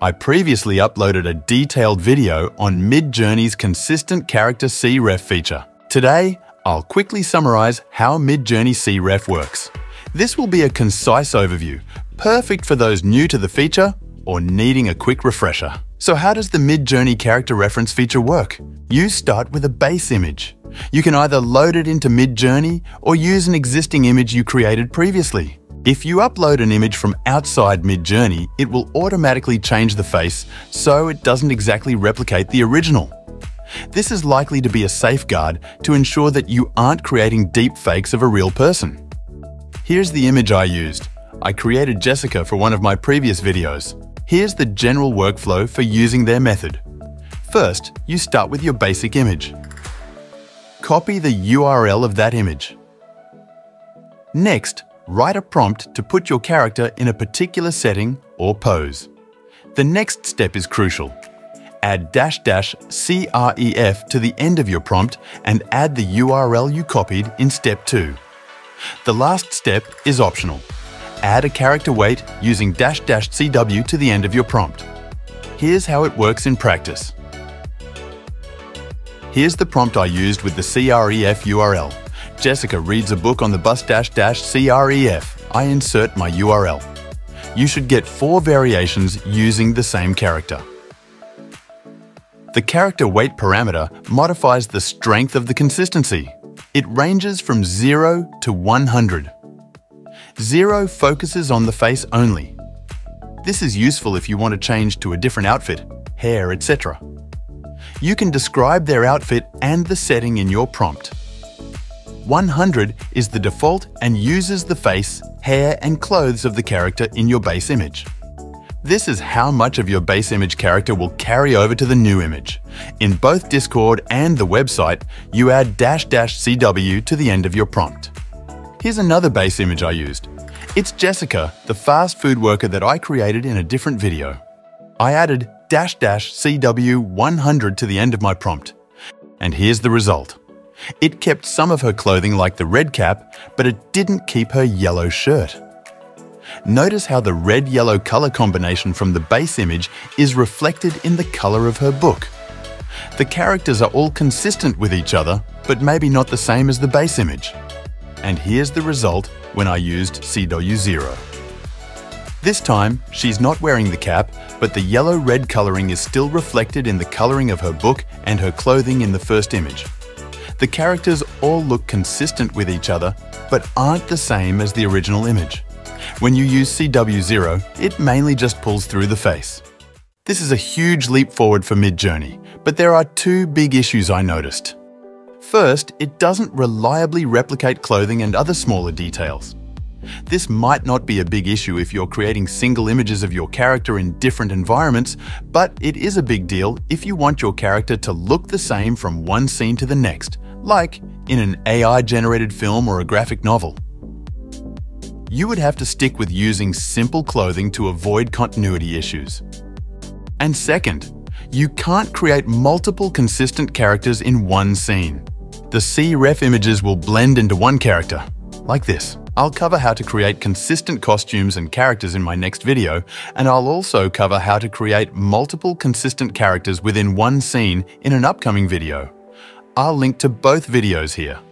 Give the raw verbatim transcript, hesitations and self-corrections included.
I previously uploaded a detailed video on Midjourney's consistent character C R E F feature. Today, I'll quickly summarize how Midjourney C R E F works. This will be a concise overview, perfect for those new to the feature or needing a quick refresher. So how does the Midjourney character reference feature work? You start with a base image. You can either load it into Midjourney or use an existing image you created previously. If you upload an image from outside Midjourney, it will automatically change the face, so it doesn't exactly replicate the original. This is likely to be a safeguard to ensure that you aren't creating deepfakes of a real person. Here's the image I used. I created Jessica for one of my previous videos. Here's the general workflow for using their method. First, you start with your basic image. Copy the U R L of that image. Next, write a prompt to put your character in a particular setting or pose. The next step is crucial. Add dash dash C R E F to the end of your prompt and add the U R L you copied in step two. The last step is optional. Add a character weight using dash dash C W to the end of your prompt. Here's how it works in practice. Here's the prompt I used with the C R E F U R L. Jessica reads a book on the bus dash dash C R E F. I insert my U R L. You should get four variations using the same character. The character weight parameter modifies the strength of the consistency. It ranges from zero to one hundred. zero focuses on the face only. This is useful if you want to change to a different outfit, hair, et cetera. You can describe their outfit and the setting in your prompt. one hundred is the default and uses the face, hair and clothes of the character in your base image. This is how much of your base image character will carry over to the new image. In both Discord and the website, you add dash dash C W to the end of your prompt. Here's another base image I used. It's Jessica, the fast food worker that I created in a different video. I added dash dash C W one hundred to the end of my prompt. And here's the result. It kept some of her clothing like the red cap, but it didn't keep her yellow shirt. Notice how the red-yellow color combination from the base image is reflected in the color of her book. The characters are all consistent with each other, but maybe not the same as the base image. And here's the result when I used C W zero. This time, she's not wearing the cap, but the yellow-red coloring is still reflected in the coloring of her book and her clothing in the first image. The characters all look consistent with each other, but aren't the same as the original image. When you use C W zero, it mainly just pulls through the face. This is a huge leap forward for Midjourney, but there are two big issues I noticed. First, it doesn't reliably replicate clothing and other smaller details. This might not be a big issue if you're creating single images of your character in different environments, but it is a big deal if you want your character to look the same from one scene to the next, like in an A I-generated film or a graphic novel. You would have to stick with using simple clothing to avoid continuity issues. And second, you can't create multiple consistent characters in one scene. The C R E F images will blend into one character, like this. I'll cover how to create consistent costumes and characters in my next video, and I'll also cover how to create multiple consistent characters within one scene in an upcoming video. I'll link to both videos here.